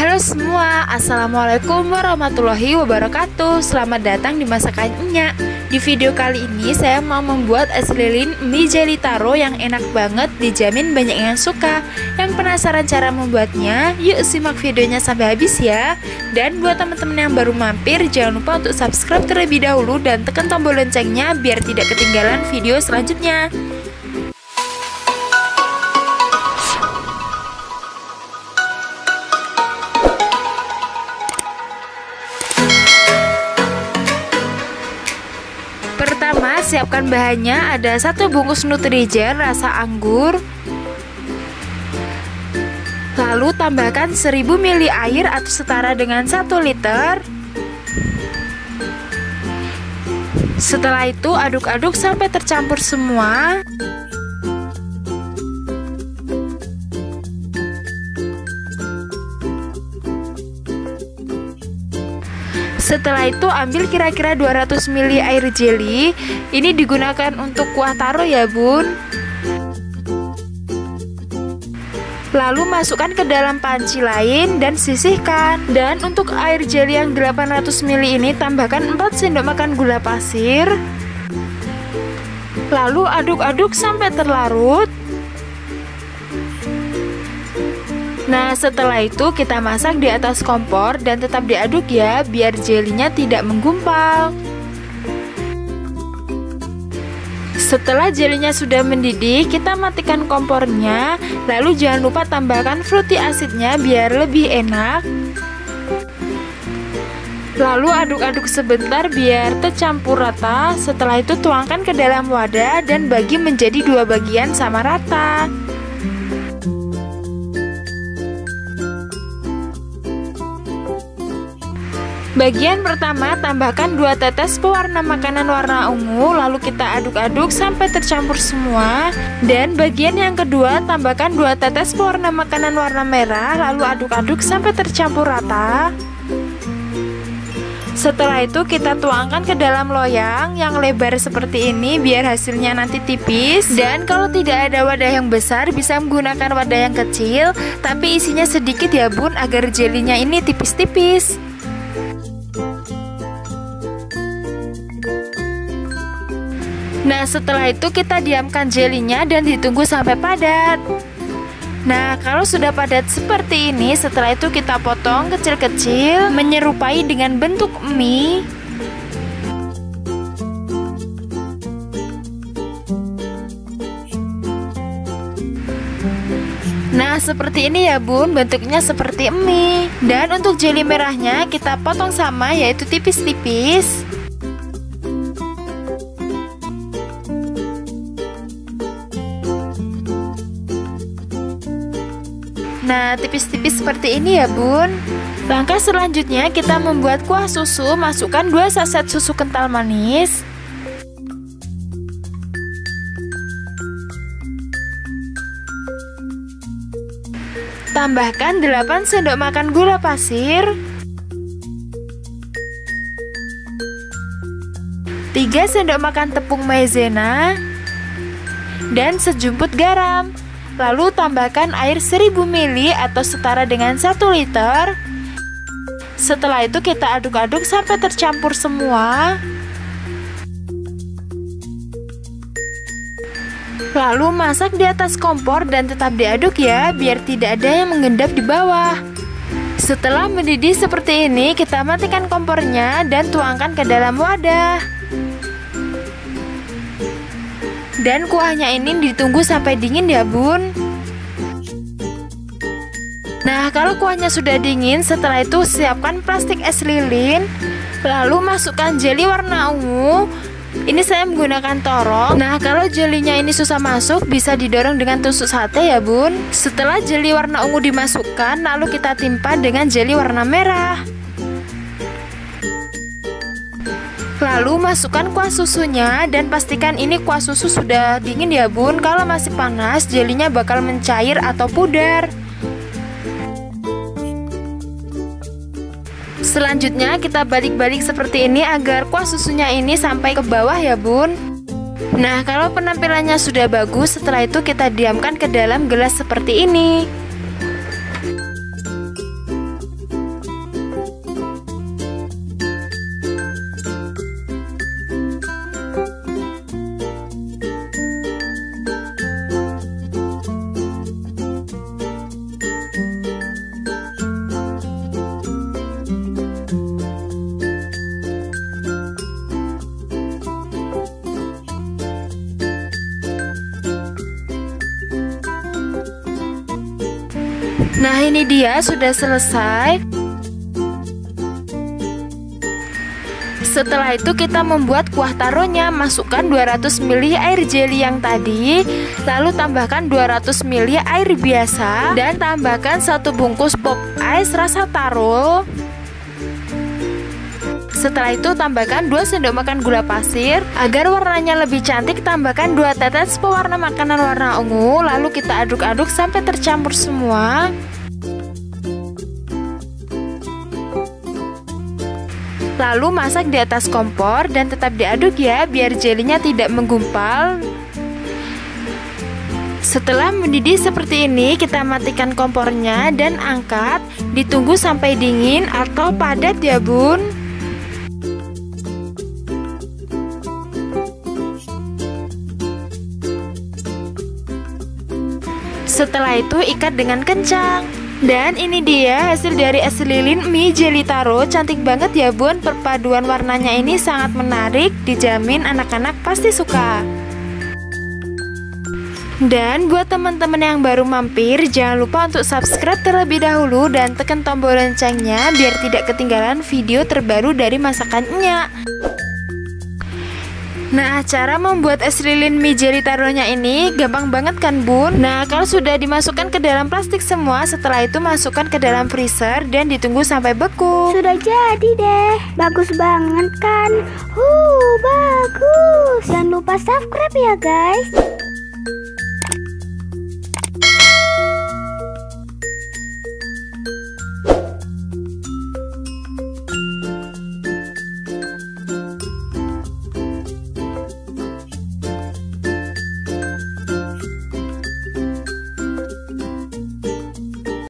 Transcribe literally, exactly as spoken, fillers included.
Halo semua, assalamualaikum warahmatullahi wabarakatuh. Selamat datang di masakan Nyak. Di video kali ini saya mau membuat es lilin mie jeli taro yang enak banget, dijamin banyak yang suka. Yang penasaran cara membuatnya, yuk simak videonya sampai habis ya. Dan buat teman-teman yang baru mampir, jangan lupa untuk subscribe terlebih dahulu dan tekan tombol loncengnya biar tidak ketinggalan video selanjutnya. Pertama, siapkan bahannya. Ada satu bungkus Nutrijel rasa anggur. Lalu tambahkan seribu mililiter air atau setara dengan satu liter. Setelah itu aduk-aduk sampai tercampur semua. Setelah itu ambil kira-kira dua ratus mililiter air jeli. Ini digunakan untuk kuah taro ya bun. Lalu masukkan ke dalam panci lain dan sisihkan. Dan untuk air jeli yang delapan ratus mililiter ini tambahkan empat sendok makan gula pasir. Lalu aduk-aduk sampai terlarut. Nah, setelah itu kita masak di atas kompor dan tetap diaduk ya, biar jelinya tidak menggumpal. Setelah jelinya sudah mendidih, kita matikan kompornya. Lalu jangan lupa tambahkan frutti acidnya biar lebih enak. Lalu aduk-aduk sebentar biar tercampur rata. Setelah itu tuangkan ke dalam wadah dan bagi menjadi dua bagian sama rata. Bagian pertama tambahkan dua tetes pewarna makanan warna ungu, lalu kita aduk-aduk sampai tercampur semua. Dan bagian yang kedua tambahkan dua tetes pewarna makanan warna merah, lalu aduk-aduk sampai tercampur rata. Setelah itu kita tuangkan ke dalam loyang yang lebar seperti ini biar hasilnya nanti tipis. Dan kalau tidak ada wadah yang besar bisa menggunakan wadah yang kecil, tapi isinya sedikit ya bun agar jelinya ini tipis-tipis. Nah, setelah itu kita diamkan jelinya dan ditunggu sampai padat. Nah, kalau sudah padat seperti ini, setelah itu kita potong kecil-kecil menyerupai dengan bentuk mie. Nah, seperti ini ya bun, bentuknya seperti mie. Dan untuk jeli merahnya kita potong sama, yaitu tipis-tipis. Nah, tipis-tipis seperti ini ya bun. Langkah selanjutnya kita membuat kuah susu. Masukkan dua saset susu kental manis. Tambahkan delapan sendok makan gula pasir, tiga sendok makan tepung maizena, dan sejumput garam. Lalu tambahkan air seribu mililiter atau setara dengan satu liter. Setelah itu kita aduk-aduk sampai tercampur semua. Lalu masak di atas kompor dan tetap diaduk ya, biar tidak ada yang mengendap di bawah. Setelah mendidih seperti ini, kita matikan kompornya dan tuangkan ke dalam wadah. Dan kuahnya ini ditunggu sampai dingin ya bun. Nah, kalau kuahnya sudah dingin, setelah itu siapkan plastik es lilin. Lalu masukkan jeli warna ungu. Ini saya menggunakan torong. Nah, kalau jelinya ini susah masuk, bisa didorong dengan tusuk sate ya bun. Setelah jeli warna ungu dimasukkan, lalu kita timpa dengan jeli warna merah. Lalu masukkan kuah susunya dan pastikan ini kuah susu sudah dingin ya bun. Kalau masih panas, jelinya bakal mencair atau pudar. Selanjutnya kita balik-balik seperti ini agar kuah susunya ini sampai ke bawah ya bun. Nah, kalau penampilannya sudah bagus, setelah itu kita diamkan ke dalam gelas seperti ini. Nah, ini dia sudah selesai. Setelah itu kita membuat kuah taronya. Masukkan dua ratus mililiter air jeli yang tadi, lalu tambahkan dua ratus mililiter air biasa, dan tambahkan satu bungkus Pop Ice rasa taro. Setelah itu tambahkan dua sendok makan gula pasir. Agar warnanya lebih cantik, tambahkan dua tetes pewarna makanan warna ungu. Lalu kita aduk-aduk sampai tercampur semua. Lalu masak di atas kompor dan tetap diaduk ya, biar jelinya tidak menggumpal. Setelah mendidih seperti ini, kita matikan kompornya dan angkat. Ditunggu sampai dingin atau padat ya bun. Setelah itu ikat dengan kencang. Dan ini dia hasil dari es lilin mie jeli taro. Cantik banget ya bun, perpaduan warnanya ini sangat menarik. Dijamin anak-anak pasti suka. Dan buat teman-teman yang baru mampir, jangan lupa untuk subscribe terlebih dahulu dan tekan tombol loncengnya biar tidak ketinggalan video terbaru dari masakan Nyak. Nah, cara membuat es lilin mie jeli taronya ini gampang banget kan bun. Nah, kalau sudah dimasukkan ke dalam plastik semua, setelah itu masukkan ke dalam freezer dan ditunggu sampai beku. Sudah jadi deh, bagus banget kan. Huh, bagus. Jangan lupa subscribe ya guys.